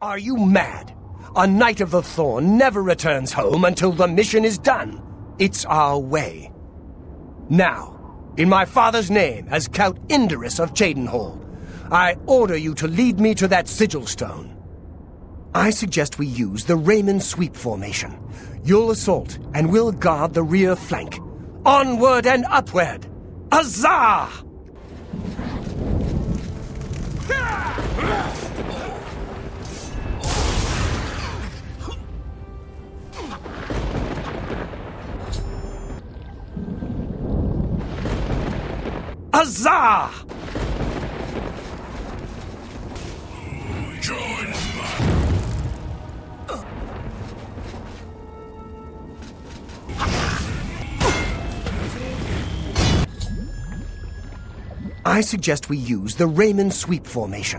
Are you mad? A Knight of the Thorn never returns home until the mission is done. It's our way. Now, in my father's name, as Count Indorus of Chadenhall, I order you to lead me to that sigil stone. I suggest we use the Raymond Sweep Formation. You'll assault, and we'll guard the rear flank. Onward and upward! Azar! Azar! I suggest we use the Raymond Sweep Formation.